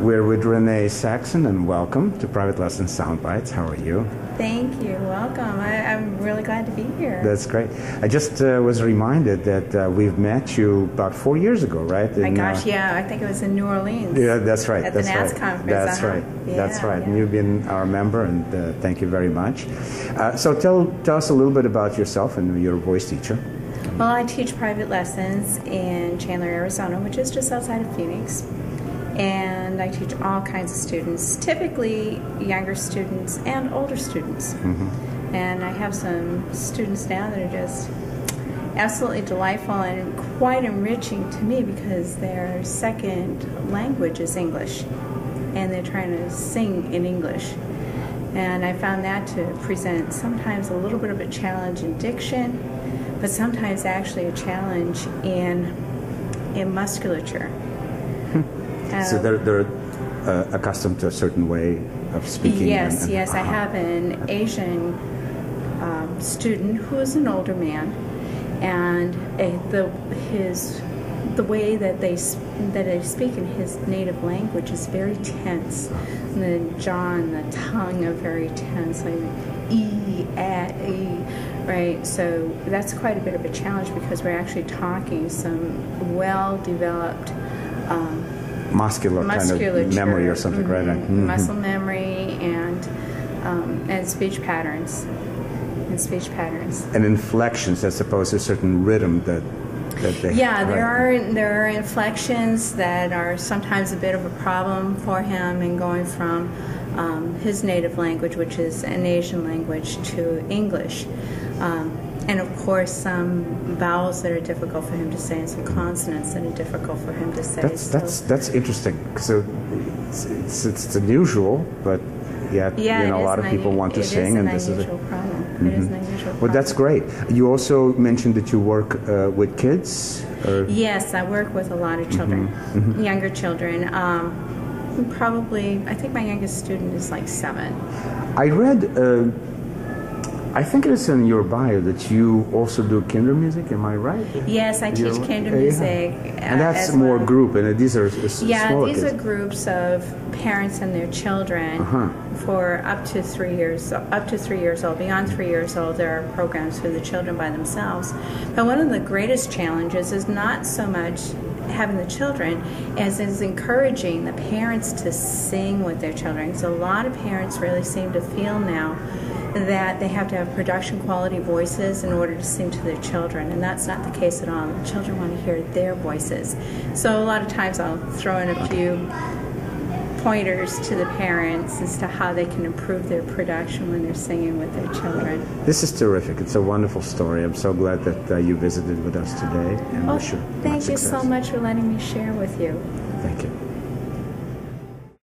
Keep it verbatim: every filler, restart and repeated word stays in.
We're with Renee Saxon, and welcome to Private Lesson Soundbites. How are you? Thank you. Welcome. I, I'm really glad to be here. That's great. I just uh, was reminded that uh, we've met you about four years ago, right? In, My gosh, uh, yeah. I think it was in New Orleans. Yeah, that's right. At that's the N A S right. conference. That's uh-huh. right. Yeah, that's right. Yeah. And you've been our member, and uh, thank you very much. Uh, so tell, tell us a little bit about yourself and your voice teacher. Well, I teach private lessons in Chandler, Arizona, which is just outside of Phoenix. And I teach all kinds of students, typically younger students and older students. Mm-hmm. And I have some students now that are just absolutely delightful and quite enriching to me because their second language is English, and they're trying to sing in English. And I found that to present sometimes a little bit of a challenge in diction, but sometimes actually a challenge in, in musculature. Um, so they're, they're uh, accustomed to a certain way of speaking? Yes, and, and, yes. Uh-huh. I have an Asian um, student who is an older man, and a, the, his, the way that they, that they speak in his native language is very tense. And the jaw and the tongue are very tense, like e, at, e, right? So that's quite a bit of a challenge because we're actually talking some well-developed um, muscular kind of memory or something, mm-hmm. right? Mm-hmm. Muscle memory and um, and speech patterns, and speech patterns. And inflections, I suppose, a certain rhythm that that they. Yeah, have, there right? are there are inflections that are sometimes a bit of a problem for him in going from um, his native language, which is an Asian language, to English. Um, And of course, some vowels that are difficult for him to say, and some consonants that are difficult for him to say. That's so that's, that's interesting. So it's, it's, it's unusual, but yet yeah, you know, a lot of people want to sing, and this is a problem. Mm-hmm. It is an unusual problem. Well, that's great. You also mentioned that you work uh, with kids. Or? Yes, I work with a lot of children, mm-hmm. Mm-hmm. younger children. Um, probably, I think my youngest student is like seven. I read. Uh, I think it is in your bio that you also do Kinder music, am I right? Yes, I teach You're, Kinder music. Yeah. And that's more well. group, and these are s yeah, smaller Yeah, these kids. are groups of parents and their children uh-huh. for up to three years, up to three years old. Beyond three years old, there are programs for the children by themselves. But one of the greatest challenges is not so much having the children as is encouraging the parents to sing with their children. So a lot of parents really seem to feel now that they have to have production quality voices in order to sing to their children, and that's not the case at all. The children want to hear their voices. So a lot of times I'll throw in a few pointers to the parents as to how they can improve their production when they're singing with their children. This is terrific. It's a wonderful story. I'm so glad that uh, you visited with us today. And well, wish you much success. Thank you so much for letting me share with you. Thank you.